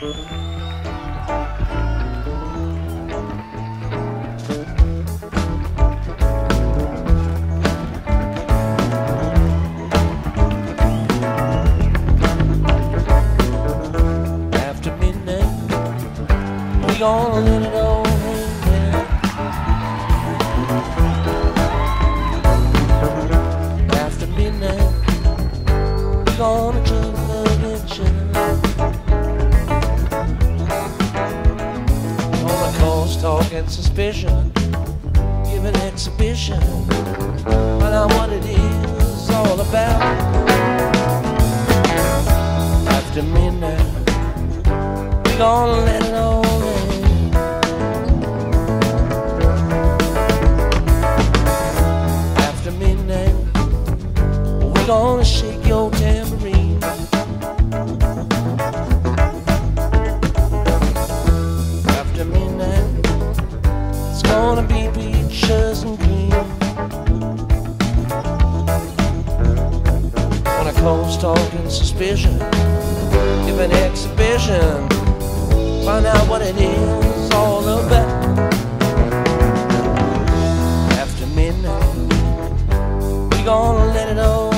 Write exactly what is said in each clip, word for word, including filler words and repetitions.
Gonna let it all hang down. After midnight, we're gonna drink the gin. All the calls, talk, and suspicion give an exhibition. Find out what it is all about. After midnight, we're gonna let it all hang down. Gonna shake your tambourine. After midnight, it's gonna be peaches and cream. When I cause talk and suspicion, give an exhibition, find out what it is all about. After midnight, we gonna let it all.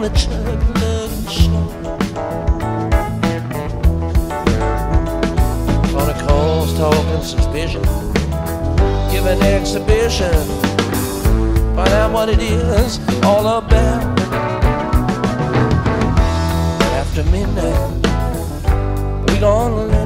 gonna chug, lug, and show. Gonna cause talk and suspicion, give an exhibition, find out what it is all about. After midnight, we gonna learn.